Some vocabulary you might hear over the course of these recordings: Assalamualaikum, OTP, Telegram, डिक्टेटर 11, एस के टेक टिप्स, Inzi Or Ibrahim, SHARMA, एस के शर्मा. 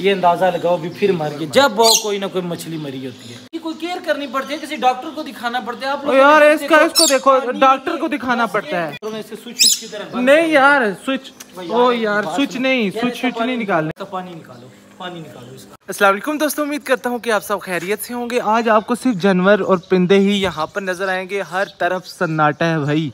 ये अंदाज़ा लगाओ भी फिर मर गई। जब वो कोई ना कोई मछली मरी होती है, कोई केयर करनी पड़ती है, किसी डॉक्टर को दिखाना पड़ता है। आप लोग यार इसका इसको देखो, डॉक्टर को दिखाना पड़ता है। नहीं यार स्विच, ओ यार स्विच नहीं, स्विच नहीं निकालने। पानी निकालो, पानी निकालो इसका। अस्सलाम वालेकुम दोस्तों, उम्मीद करता हूँ कि आप सब खैरियत से होंगे। आज आपको सिर्फ जानवर और परिंदे ही यहाँ पर नज़र आएंगे। हर तरफ सन्नाटा है भाई,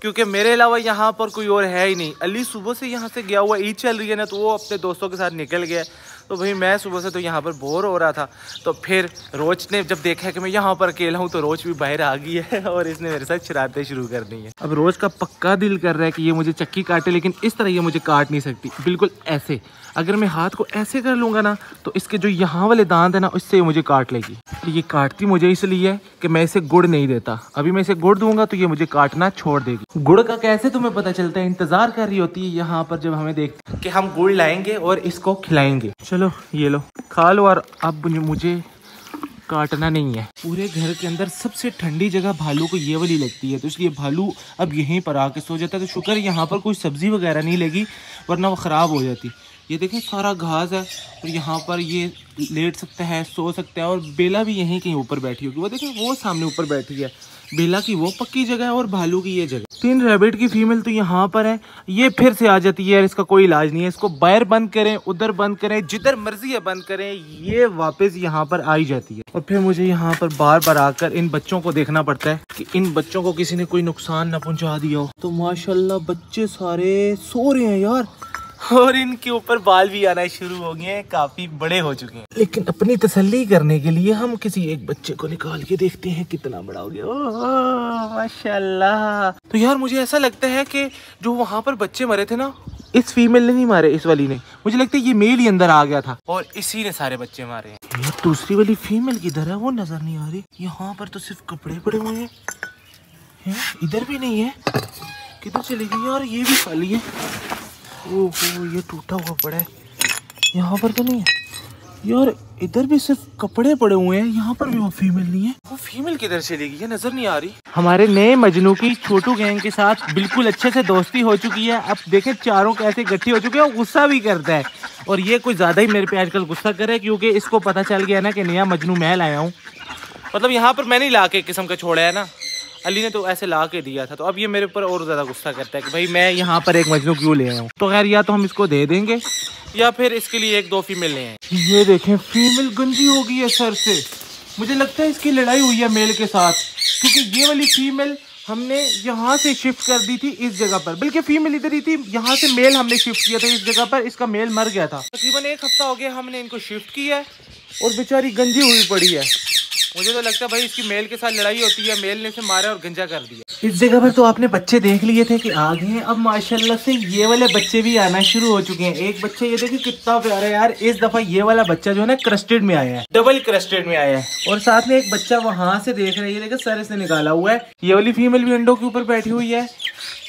क्योंकि मेरे अलावा यहाँ पर कोई और है ही नहीं। अली सुबह से यहाँ से गया हुआ, ईद चल रही है ना, तो वो अपने दोस्तों के साथ निकल गया। तो भाई मैं सुबह से तो यहाँ पर बोर हो रहा था, तो फिर रोज ने जब देखा कि मैं यहाँ पर अकेला हूँ तो रोज भी बाहर आ गई है और इसने मेरे साथ शरारतें शुरू कर दी है। अब रोज का पक्का दिल कर रहा है कि ये मुझे चक्की काटे, लेकिन इस तरह ये मुझे काट नहीं सकती। बिल्कुल ऐसे अगर मैं हाथ को ऐसे कर लूँगा ना, तो इसके जो यहाँ वाले दांत है ना, उससे मुझे काट लेगी। ये काटती मुझे इसलिए है कि मैं इसे गुड़ नहीं देता। अभी मैं इसे गुड़ दूंगा तो ये मुझे काटना छोड़ देगी। गुड़ का कैसे तुम्हें पता चलता है, इंतजार कर रही होती है यहाँ पर, जब हमें देखती है कि हम गुड़ लाएंगे और इसको खिलाएंगे। चलो ये लो, खा लो, और अब मुझे काटना नहीं है। पूरे घर के अंदर सबसे ठंडी जगह भालू को ये वाली लगती है, तो इसलिए भालू अब यहीं पर आके सो जाता है। तो शुक्र यहाँ पर कोई सब्जी वगैरह नहीं लगी, वरना वो ख़राब हो जाती। ये देखें सारा घास है और यहाँ पर ये लेट सकता है, सो सकता है। और बेला भी यहीं कहीं ऊपर बैठी होगी, वो देखें वो सामने ऊपर बैठी है। बेला की वो पक्की जगह है और भालू की ये जगह। 3 रैबिट की फीमेल तो यहाँ पर है। ये फिर से आ जाती है, इसका कोई इलाज नहीं है। इसको बाहर बंद करें, उधर बंद करें, जिधर मर्जी है बंद करें, ये वापस यहाँ पर आई जाती है। और फिर मुझे यहाँ पर बार बार आकर इन बच्चों को देखना पड़ता है कि इन बच्चों को किसी ने कोई नुकसान ना पहुँचा दिया हो। तो माशाल्लाह बच्चे सारे सो रहे हैं यार, और इनके ऊपर बाल भी आना शुरू हो गए हैं, काफ़ी बड़े हो चुके हैं। लेकिन अपनी तसल्ली करने के लिए हम किसी एक बच्चे को निकाल के देखते हैं कितना बड़ा हो गया। ओह माशाल्लाह। तो यार मुझे ऐसा लगता है कि जो वहाँ पर बच्चे मरे थे ना, इस फीमेल ने नहीं मारे, इस वाली ने। मुझे लगता है ये मेल ही अंदर आ गया था और इसी ने सारे बच्चे मारे हैं। यार दूसरी वाली फीमेल किधर है, वो नज़र नहीं आ रही। यहाँ पर तो सिर्फ कपड़े पड़े हुए हैं, इधर भी नहीं है। किधर चली गई यार, ये भी खाली है। ओहो ये टूटा हुआ पड़ा है, यहाँ पर तो नहीं है। यार इधर भी सिर्फ कपड़े पड़े हुए हैं, यहाँ पर भी वो फीमेल नहीं है। वो फीमेल किधर चली गई है, नजर नहीं आ रही। हमारे नए मजनू की छोटू गैंग के साथ बिल्कुल अच्छे से दोस्ती हो चुकी है। अब देखें चारों कैसे इकट्ठे हो चुके हैं और गुस्सा भी करता है। और ये कुछ ज्यादा ही मेरे पे आजकल गुस्सा कर रहा है, क्योंकि इसको पता चल गया ना कि नया मजनू मैं लाया हूँ। मतलब यहाँ पर मैंने ला के एक किस्म का छोड़ा है ना, अली ने तो ऐसे ला के दिया था। तो अब ये मेरे ऊपर और ज़्यादा गुस्सा करता है कि भाई मैं यहाँ पर एक मजनू क्यों ले आया हूँ। तो खैर या तो हम इसको दे देंगे या फिर इसके लिए 1-2 फीमेल ले आए। ये देखें फीमेल गंजी हो गई है सर से। मुझे लगता है इसकी लड़ाई हुई है मेल के साथ, क्योंकि ये वाली फीमेल हमने यहाँ से शिफ्ट कर दी थी इस जगह पर। बल्कि फीमेल इधर ही थी, यहाँ से मेल हमने शिफ्ट किया था इस जगह पर। इसका मेल मर गया था, तकरीबन 1 हफ्ता हो गया हमने इनको शिफ्ट किया है और बेचारी गंजी हुई पड़ी है। मुझे तो लगता है भाई इसकी मेल के साथ लड़ाई होती है, मेल ने इसे मारा और गंजा कर दिया। इस जगह पर तो आपने बच्चे देख लिए थे कि आ गए हैं। अब माशाल्लाह से ये वाले बच्चे भी आना शुरू हो चुके हैं। एक बच्चे ये देखिए कितना प्यारा है यार। इस दफा ये वाला बच्चा जो है ना क्रस्टेड में आया है, डबल क्रस्टेड में आया है। और साथ में एक बच्चा वहाँ से देख रहा है, ये देखिए सर इसने निकाला हुआ है। ये वाली फीमेल भी अंडों के ऊपर बैठी हुई है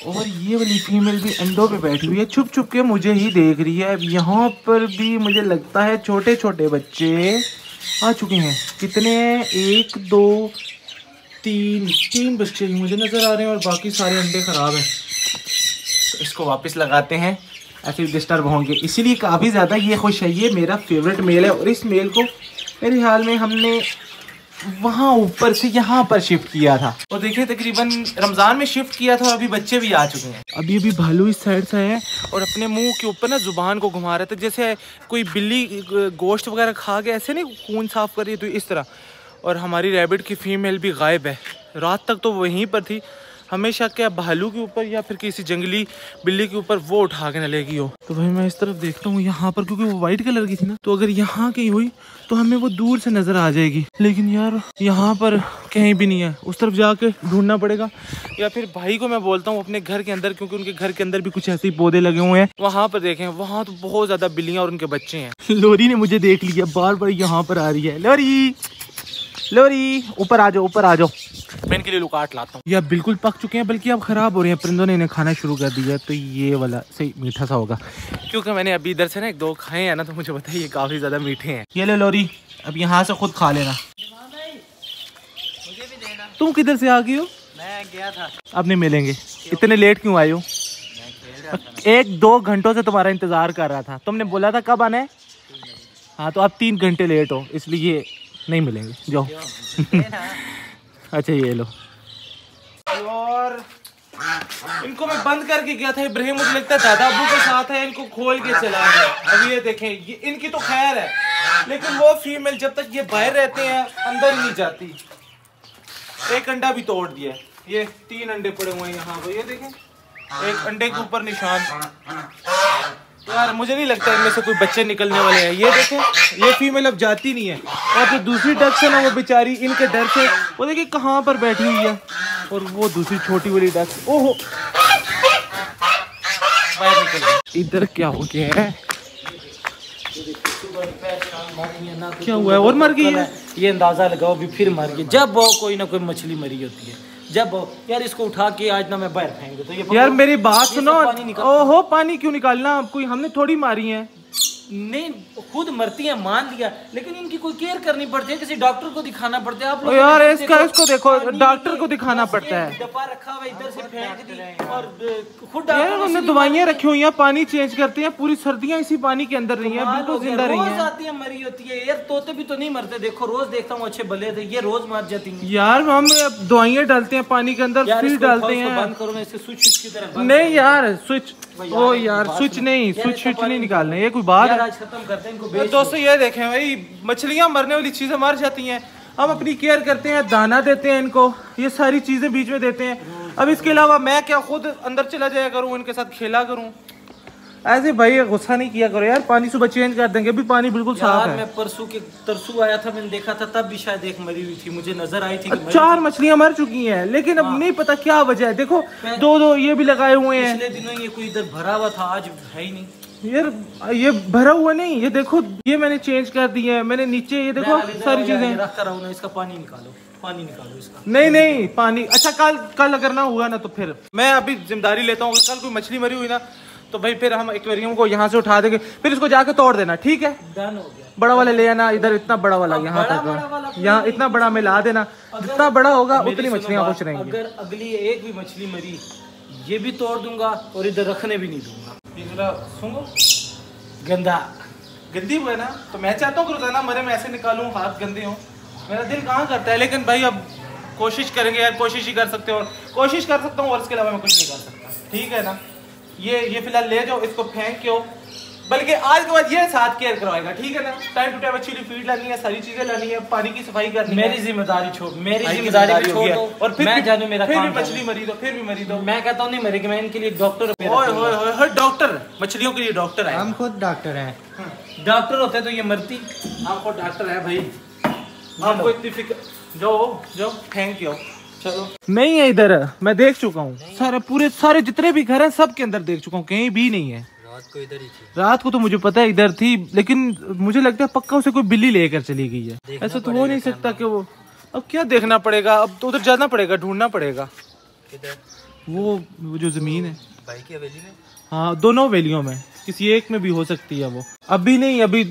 और ये वाली फीमेल भी अंडों पे बैठी हुई है, छुप छुप के मुझे ही देख रही है। अब यहाँ पर भी मुझे लगता है छोटे छोटे बच्चे आ चुके हैं। कितने 1, 2, 3 बच्चे मुझे नज़र आ रहे हैं और बाकी सारे अंडे ख़राब हैं। तो इसको वापस लगाते हैं, ऐसे डिस्टर्ब होंगे। इसीलिए काफ़ी ज़्यादा ये खुश है, ये मेरा फेवरेट मेल है। और इस मेल को मेरे ख्याल में हमने वहाँ ऊपर से यहाँ पर शिफ्ट किया था। और देखिए तकरीबन रमज़ान में शिफ्ट किया था और अभी बच्चे भी आ चुके हैं। अभी अभी भालू इस साइड से है और अपने मुंह के ऊपर ना ज़ुबान को घुमा रहा था, जैसे कोई बिल्ली गोश्त वगैरह खा के ऐसे नहीं खून साफ कर रही, तो इस तरह। और हमारी रैबिट की फीमेल भी गायब है। रात तक तो वहीं पर थी, हमेशा क्या भालू के ऊपर या फिर किसी जंगली बिल्ली के ऊपर वो उठा के न लेगी हो। तो भाई मैं इस तरफ देखता हूँ यहाँ पर, क्योंकि वो वाइट कलर की थी ना, तो अगर यहाँ कहीं हुई तो हमें वो दूर से नज़र आ जाएगी। लेकिन यार यहाँ पर कहीं भी नहीं है, उस तरफ जाके ढूंढना पड़ेगा। या फिर भाई को मैं बोलता हूँ अपने घर के अंदर, क्योंकि उनके घर के अंदर भी कुछ ऐसे ही पौधे लगे हुए हैं, वहाँ पर देखें। वहाँ तो बहुत ज़्यादा बिल्लियाँ और उनके बच्चे हैं। लोरी ने मुझे देख लिया, बार बार यहाँ पर आ रही है। लोरी लोरी ऊपर आ जाओ, ऊपर आ जाओ, मैं इनके लिए लुकाट लाता हूँ। यह बिल्कुल पक चुके हैं, बल्कि अब ख़राब हो रहे हैं। परिंदों ने इन्हें खाना शुरू कर दिया, तो ये वाला सही मीठा सा होगा, क्योंकि मैंने अभी इधर से ना 1-2 खाए हैं ना, तो मुझे पता है ये काफ़ी ज़्यादा मीठे हैं। ये ले लोरी, अब यहाँ से खुद खा लेना। मुझे भी देना। तुम किधर से आ गई हो? मैं गया था। अब नहीं मिलेंगे, इतने लेट क्यों आए हो? 1-2 घंटों से तुम्हारा इंतज़ार कर रहा था। तुमने बोला था कब आना है, हाँ तो आप 3 घंटे लेट हो इसलिए ये नहीं मिलेंगे जो अच्छा ये लो। और इनको मैं बंद करके गया था इब्राहिम, मुझे लगता है दादा अबू के साथ है, इनको खोल के चला गया। अब ये देखें ये इनकी तो खैर है, लेकिन वो फीमेल जब तक ये बाहर रहते हैं अंदर नहीं जाती। एक अंडा भी तोड़ दिया, ये 3 अंडे पड़े हुए हैं यहाँ पर, ये देखें एक अंडे के ऊपर निशान। यार मुझे नहीं लगता इनमें से कोई बच्चे निकलने वाले हैं। ये देखें ये फीमेल अब जाती नहीं है, और जो दूसरी डक्स है ना वो बेचारी इनके डर से वो देखिए कहाँ पर बैठी हुई है, और वो दूसरी छोटी वाली डक्स ओहो बाहर निकल गई। इधर क्या हो गया है, क्या हुआ है और मर गई है। ये अंदाज़ा लगाओ भी फिर मर गई, जब वो कोई ना कोई मछली मरी होती है। जब यार इसको उठा के आज ना मैं बाहर फेंक दूं तो ये यार मेरी बात सुनो। ओहो पानी क्यों निकालना, आप कोई हमने थोड़ी मारी है, नहीं खुद मरती है मान लिया, लेकिन इनकी कोई केयर करनी पड़ती है, किसी डॉक्टर को दिखाना पड़ता है। आप लोग यार इसका इसको देखो डॉक्टर को दिखाना पड़ता है, डब्बा रखा हुआ इधर से फेंक दी और खुद यार उन्होंने दवाइयाँ रखी हुई हैं, पानी चेंज करते हैं, पूरी सर्दियाँ इसी पानी के अंदर रही है, बिल्कुल जिंदा रही है। आती है मरी होती है यार, तोते भी तो नहीं मरते, देखो रोज देखता हूँ अच्छे भले थे, ये रोज मर जाती है। यार हम दवाइयाँ डालते हैं पानी के अंदर फिर डालते हैं, स्विच की तरफ नहीं यार स्विच, ओ यार स्विच नहीं, स्विच नहीं निकालना, ये कोई बात है। तो दोस्तों ये देखें भाई मछलियाँ मरने वाली चीज़ें मर जाती हैं, हम अपनी केयर करते हैं, दाना देते हैं इनको, ये सारी चीज़ें बीच में देते हैं। अब इसके अलावा मैं क्या खुद अंदर चला जाया करूँ, इनके साथ खेला करूँ, ऐसे भाई गुस्सा नहीं किया करो यार। पानी सुबह चेंज कर देंगे, अभी पानी बिल्कुल साफ है। मैं परसों के तरसू आया था, मैंने देखा था तब भी शायद एक मरी हुई थी, मुझे नजर आई थी कि 4 मछलियां मर चुकी हैं, लेकिन अब नहीं पता क्या वजह है। देखो दो ये भी लगाए हुए हैं, पिछले दिनों ये कोई इधर भरा हुआ था, आज है ही नहीं यार, ये भरा हुआ नहीं। ये देखो ये मैंने चेंज कर दिया है, मैंने नीचे ये देखो सारी चीजें रखता रहा हूँ। इसका पानी निकालो, पानी निकालो इसका, नहीं नहीं पानी। अच्छा कल अगर ना हुआ ना तो फिर मैं अभी जिम्मेदारी लेता हूँ, अगर कल कोई मछली मरी हुई ना तो भाई फिर हम एक्वेरियम को यहाँ से उठा देंगे, फिर इसको जाके तोड़ देना, ठीक है डन हो गया। बड़ा वाला ले आना इधर, इतना बड़ा वाला यहाँ तक, यहाँ इतना बड़ा मिला देना, जितना बड़ा होगा उतनी मछलियाँ कुछ रहेंगी। अगर अगली एक भी मछली मरी ये भी तोड़ दूंगा और इधर रखने भी नहीं दूंगा। सुनो गंदा गंदी हुआ है ना, तो मैं चाहता हूँ रोजाना मरे मैं ऐसे निकालूँ, हाथ गंदे हों, मेरा दिल कहाँ करता है, लेकिन भाई अब कोशिश करेंगे यार, कोशिश ही कर सकते हो, कोशिश कर सकता हूँ और इसके अलावा मैं कुछ नहीं कर सकता, ठीक है ना। ये फिलहाल ले जाओ, इसको फेंक के हो, बल्कि आज के बाद ये साथ केयर करवाएगा, ठीक है ना। टाइम टू टाइम अच्छी फीड लानी है, सारी चीजें लानी है, पानी की सफाई करनी है। मेरी जिम्मेदारी छोड़, मेरी जिम्मेदारी छोड़ दो, और फिर मैं जानू मेरा काम, फिर मछली मरी तो फिर भी मरी दो, मैं कहता हूँ नहीं मरेगी, मैं इनके लिए डॉक्टर, हर डॉक्टर मछलियों के लिए डॉक्टर है, हम खुद डॉक्टर है, डॉक्टर होते तो ये मरती, हम खुद डॉक्टर है भाई, आपको इतनी फिक्र। जाओ थैंक यू, नहीं है इधर, मैं देख चुका हूँ सारे पूरे सारे जितने भी घर हैं सब के अंदर देख चुका हूँ, कहीं भी नहीं है। रात को इधर ही थी, रात को तो मुझे पता है इधर थी, लेकिन मुझे लगता है पक्का उसे कोई बिल्ली लेकर चली गई है, ऐसा तो हो नहीं सकता कि वो। अब क्या देखना पड़ेगा, अब तो उधर जाना पड़ेगा, ढूंढना पड़ेगा वो जो जमीन है भाई की हवेली में। हाँ दोनों हवेलियों में किसी एक में भी हो सकती है वो, अभी नहीं, अभी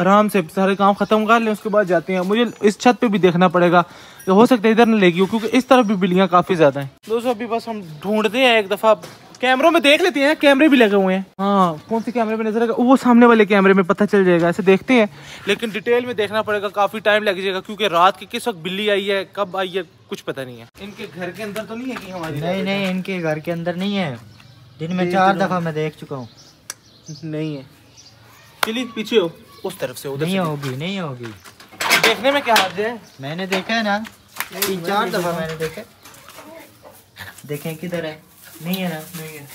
आराम से सारे काम खत्म कर लें उसके बाद जाते हैं। मुझे इस छत पे भी देखना पड़ेगा, हो सकता है इधर न लेगी, क्योंकि इस तरफ भी बिल्लियाँ काफ़ी ज़्यादा हैं। दोस्तों अभी बस हम ढूंढते हैं, एक दफ़ा कैमरों में देख लेते हैं, कैमरे भी लगे हुए हैं, हाँ कौन से कैमरे में नजर आएगा वो सामने वाले कैमरे में पता चल जाएगा, ऐसे देखते हैं, लेकिन डिटेल में देखना पड़ेगा, काफ़ी टाइम लग जाएगा, क्योंकि रात के किस वक्त बिल्ली आई है, कब आई है कुछ पता नहीं है। इनके घर के अंदर तो नहीं है कि हमारी, नहीं नहीं इनके घर के अंदर नहीं है, दिन में 4 दफ़ा मैं देख चुका हूँ, नहीं है। चलिए पीछे हो उस तरफ से, उधर नहीं होगी, नहीं होगी, देखने में क्या हर्ज है, मैंने देखा है ना 3-4 दफ़ा मैंने देखा, देखें किधर है, नहीं है ना, नहीं है।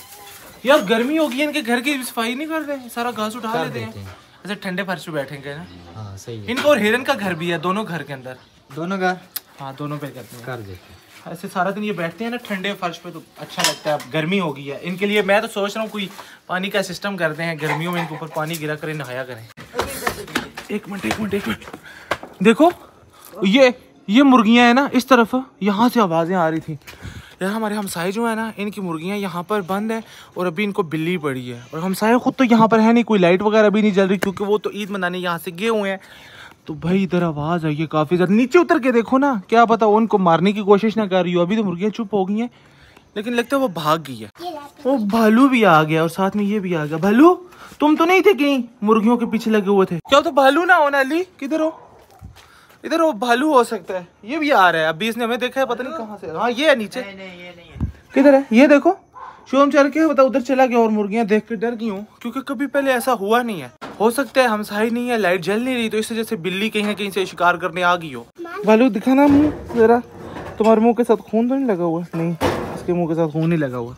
यार गर्मी होगी, इनके घर की सफाई नहीं कर रहे, सारा घास उठा लेते हैं, ऐसे ठंडे फर्श पे बैठेंगे ना। हाँ सही है, इनको और हिरन का घर भी है, दोनों घर के अंदर, दोनों घर, हाँ दोनों पे करते हैं, कर देते हैं ऐसे, सारा दिन ये बैठते हैं ना ठंडे फर्श पे तो अच्छा लगता है। अब गर्मी हो गई है इनके लिए, मैं तो सोच रहा हूँ कोई पानी का सिस्टम करते हैं, गर्मियों में इनके ऊपर पानी गिरा करें, नहाया करें। एक मिनट देखो ये मुर्गियाँ हैं ना, इस तरफ यहाँ से आवाज़ें आ रही थी यार, हमारे हमसाए जो है ना इनकी मुर्गियाँ यहाँ पर बंद है, और अभी इनको बिल्ली पड़ी है, और हमसाए खुद तो यहाँ पर है नहीं, कोई लाइट वगैरह भी नहीं जल रही, क्योंकि वो तो ईद मनाने यहाँ से गए हुए हैं। तो भाई इधर आवाज़ आई है काफ़ी ज़्यादा, नीचे उतर के देखो ना, क्या पता उनको मारने की कोशिश ना कर रही हो, अभी तो मुर्गियाँ चुप हो गई हैं, लेकिन लगता है वो भाग गई है। ओ भालू भी आ गया और साथ में ये भी आ गया। भालू तुम तो नहीं थे कहीं मुर्गियों के पीछे लगे हुए थे? क्या तो भालू ना होना अली, किधर हो? इधर वो भालू हो सकता है। ये भी आ रहा है, अभी इसने हमें देखा है, पता नहीं कहाँ से। हाँ ये है नीचे। नहीं ये नहीं है। किधर है? ये देखो शोम चल के बताओ उधर चला गया और मुर्गियाँ देख के डर गई हूँ क्योंकि कभी पहले ऐसा हुआ नहीं है। हो सकता है हमसाई नहीं है, लाइट जल नहीं रही तो इस वजह से बिल्ली कहीं ना कहीं से शिकार करने आ गई हो। भालू दिखाना मुँह जरा, तुम्हारे मुँह के साथ खून तो नहीं लगा हुआ? नहीं इसके मुँह के साथ खून नहीं लगा हुआ।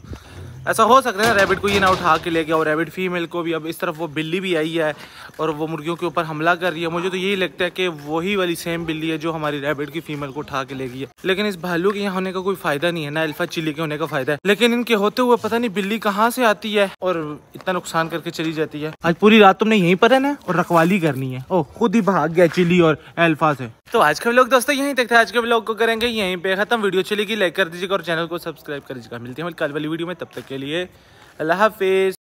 ऐसा हो सकता है रैबिट को ये ना उठा के ले गया और रैबिट फीमेल को भी। अब इस तरफ वो बिल्ली भी आई है और वो मुर्गियों के ऊपर हमला कर रही है। मुझे तो यही लगता है कि वही वाली सेम बिल्ली है जो हमारी रैबिट की फीमेल को उठा के ले गई है। लेकिन इस भालू के यहाँ होने का कोई फायदा नहीं है, ना अल्फा चिली के होने का फायदा है। लेकिन इनके होते हुए पता नहीं बिल्ली कहाँ से आती है और इतना नुकसान करके चली जाती है। आज पूरी रात तुमने यहीं पर रहना और रखवाली करनी है। ओह खुद ही भाग गया चिली और अल्फा से। तो आज का व्लॉग दोस्तों यहीं तक था। आज के व्लॉग को करेंगे यहीं पे खत्म। वीडियो चलेगी लाइक कर दीजिएगा और चैनल को सब्सक्राइब कर दीजिएगा। मिलते हैं कल वाली वीडियो में, तब तक के लिए अल्लाह हाफिज।